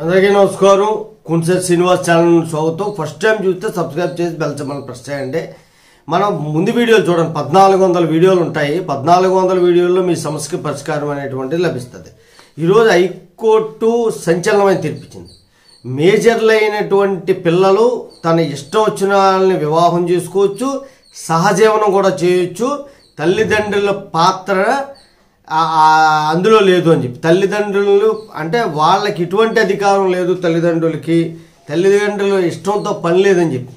अंदरिकी नमस्कार कोनिसेट्टी श्रीनिवास चैनल स्वागत। First time चूस्ते सब्सक्राइब चेसी बेल सिंबल प्रेस चेयंडी। मन मुंदु वीडियोलु चूडंడి 1400 वीडियोलु उंटायि। 1400 वीडियोल्लो मी समस्यकि परिष्कारम अनेटुवंटिदि लभिस्तदि। ई रोजु हईकोर्टु संचलनमैन तीर्पु इच्चिंदि। మేజర్లైనటువంటి పిల్లలు తన ఇష్టం వచ్చిన వాళ్ళని వివాహం చేసుకోవచ్చు, సహజీవనం కూడా చేయొచ్చు, తల్లిదండ్రుల పాత్ర అందులో లేదు అని చెప్పి తల్లిదండ్రులు అంటే వాళ్ళకి ఇటువంటి అధికారం లేదు, తల్లిదండ్రులకి తల్లిదండ్రుల ఇష్టంతో పని లేదని చెప్పి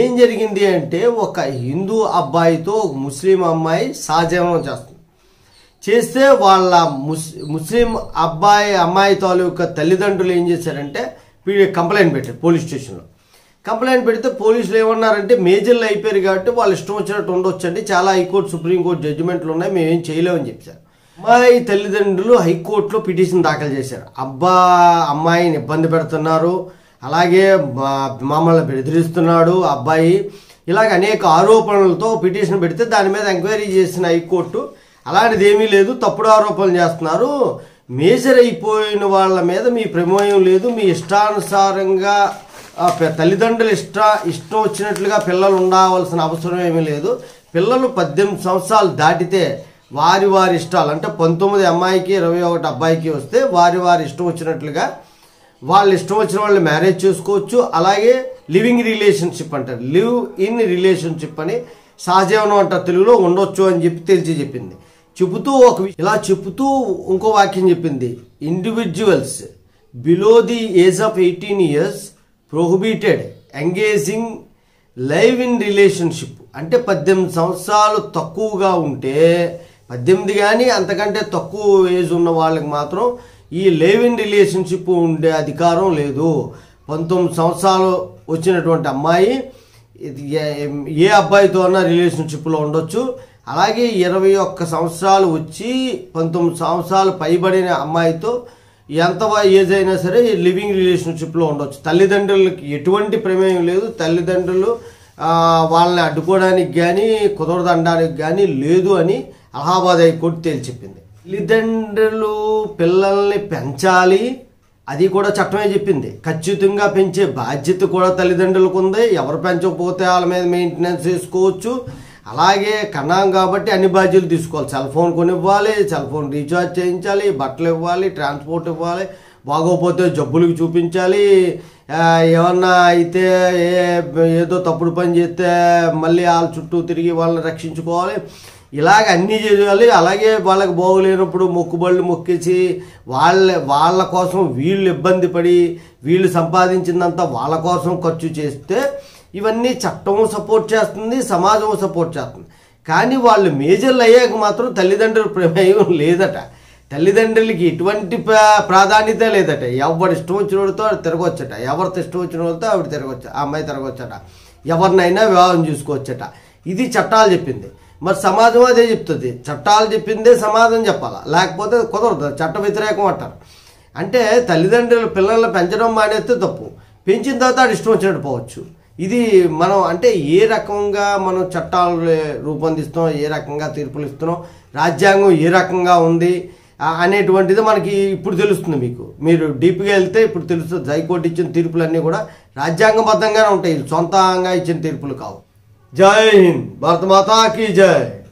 ఏం జరిగింది అంటే ఒక హిందూ అబ్బాయితో ఒక ముస్లిం అమ్మాయి సహజీవనం చేస్తారు। చేస్తే వాళ్ళ ముస్లిం అబ్బాయి అమ్మాయి తాలూకా తల్లిదండ్రులు ఏం చేశారంటే వీళ్ళు కంప్లైంట్ పెట్టారు పోలీస్ స్టేషన్లో। కంప్లైంట్ పెడితే పోలీసులు ఏమన్నారంటే మేజర్లు అయిపోయారు కాబట్టి వాళ్ళు ఇష్టం వచ్చినట్టు ఉండొచ్చండి, చాలా హైకోర్టు సుప్రీంకోర్టు జడ్జిమెంట్లు ఉన్నాయి, మేమేం చేయలేమని చెప్పారు। అమ్మాయి తల్లిదండ్రులు హైకోర్టులో పిటిషన్ దాఖలు చేశారు, అమ్మాయిని ఇబ్బంది పెడుతున్నారు, అలాగే మామల్ని బెదిరిస్తున్నాడు అబ్బాయి, ఇలాగ అనేక ఆరోపణలతో పిటిషన్ పెడితే దాని మీద ఎంక్వైరీ చేసిన హైకోర్టు అలాంటిది ఏమీ లేదు, తప్పుడు ఆరోపణలు చేస్తున్నారు, మేజర్ అయిపోయిన వాళ్ళ మీద మీ ప్రమేయం లేదు, మీ ఇష్టానుసారంగా తల్లిదండ్రులు ఇష్టం వచ్చినట్లుగా పిల్లలు ఉండవలసిన అవసరం ఏమీ లేదు, పిల్లలు 18 సంవత్సరాలు దాటితే వారి ఇష్టాలు అంటే 19 అమ్మాయికి 21 అబ్బాయికి వస్తే వారి ఇష్టం వచ్చినట్లుగా వాళ్ళు ఇష్టం వచ్చిన వాళ్ళు మ్యారేజ్ చేసుకోవచ్చు, అలాగే లివింగ్ రిలేషన్షిప్ అంటారు, లివ్ ఇన్ రిలేషన్షిప్ అని సహజీవనం అంటారు తెలుగులో, ఉండొచ్చు అని చెప్పి తెలిసి చెప్పింది। చెబుతూ ఒక ఇలా చెబుతూ ఇంకో వాక్యం చెప్పింది, individuals below the age of 18 years prohibited engaging live in relationship అంటే 18 సంవత్సరాలు తక్కువగా ఉంటే 18 కానీ అంతకంటే తక్కువ ఏజ్ ఉన్న వాళ్ళకి మాత్రం ఈ లైవ్ ఇన్ రిలేషన్షిప్ ఉండే అధికారం లేదు। 19 సంవత్సరాలు వచ్చినటువంటి అమ్మాయి ఏ అబ్బాయితో అన్న రిలేషన్షిప్లో ఉండొచ్చు, అలాగే 21 సంవత్సరాలు వచ్చి 19 సంవత్సరాలు పైబడిన అమ్మాయితో ఎంత ఏజ్ అయినా సరే లివింగ్ రిలేషన్షిప్లో ఉండొచ్చు, తల్లిదండ్రులకి ఎటువంటి ప్రమేయం లేదు, తల్లిదండ్రులు వాళ్ళని అడ్డుకోవడానికి కానీ కుదరదనడానికి కానీ లేదు అని అలహాబాద్ హైకోర్టు తేల్చెప్పింది। తల్లిదండ్రులు పిల్లల్ని పెంచాలి, అది కూడా చట్టమే చెప్పింది, ఖచ్చితంగా పెంచే బాధ్యత కూడా తల్లిదండ్రులకు ఉంది, ఎవరు పెంచకపోతే వాళ్ళ మీద మెయింటెనెన్స్ చేసుకోవచ్చు, అలాగే కన్నాం కాబట్టి అన్ని బాధ్యతలు తీసుకోవాలి, సెల్ ఫోన్ కొనివ్వాలి, సెల్ ఫోన్ రీఛార్జ్ చేయించాలి, బట్టలు ఇవ్వాలి, ట్రాన్స్పోర్ట్ ఇవ్వాలి, బాగోపోతే జబ్బులకు చూపించాలి, ఏమన్నా అయితే ఏదో తప్పుడు పని చేస్తే మళ్ళీ వాళ్ళ చుట్టూ తిరిగి వాళ్ళని రక్షించుకోవాలి, ఇలాగ అన్నీ చేయాలి, అలాగే వాళ్ళకి బాగులేనప్పుడు మొక్కుబళ్ళు మొక్కేసి వాళ్ళ కోసం వీళ్ళు ఇబ్బంది పడి వీళ్ళు సంపాదించిందంతా వాళ్ళ కోసం ఖర్చు చేస్తే ఇవన్నీ చట్టం సపోర్ట్ చేస్తుంది, సమాజం సపోర్ట్ చేస్తుంది, కానీ వాళ్ళు మేజర్లు అయ్యాక మాత్రం తల్లిదండ్రుల ప్రమేయం లేదట, తల్లిదండ్రులకి ఎటువంటి ప్రాధాన్యత లేదట, ఎవరు ఇష్టం వచ్చిన వాళ్ళతో ఆవిడ తిరగొచ్చట, ఎవరితో ఇష్టం వచ్చిన వాళ్ళతో ఆవిడ తిరగొచ్చట, ఆ అమ్మాయి తిరగొచ్చట, ఎవరినైనా వివాహం చూసుకోవచ్చట, ఇది చట్టాలు చెప్పింది। మరి సమాజం అదే చెప్తుంది, చట్టాలు చెప్పిందే సమాజం చెప్పాలా, లేకపోతే కుదరదు, చట్ట వ్యతిరేకం అంటారు। అంటే తల్లిదండ్రులు పిల్లల్ని పెంచడం మానేస్తే తప్పు, పెంచిన తర్వాత ఆడు ఇష్టం వచ్చినట్టు పోవచ్చు, ఇది మనం అంటే ఏ రకంగా మనం చట్టాలు రూపొందిస్తున్నాం, ఏ రకంగా తీర్పులు ఇస్తున్నాం, రాజ్యాంగం ఏ రకంగా ఉంది అనేటువంటిది మనకి ఇప్పుడు తెలుస్తుంది, మీరు డీప్గా వెళ్తే ఇప్పుడు తెలుస్తుంది। హైకోర్టు ఇచ్చిన తీర్పులన్నీ కూడా రాజ్యాంగబద్ధంగానే ఉంటాయి, సొంతంగా ఇచ్చిన తీర్పులు కావు। जय हिंद, भारत माता की जय।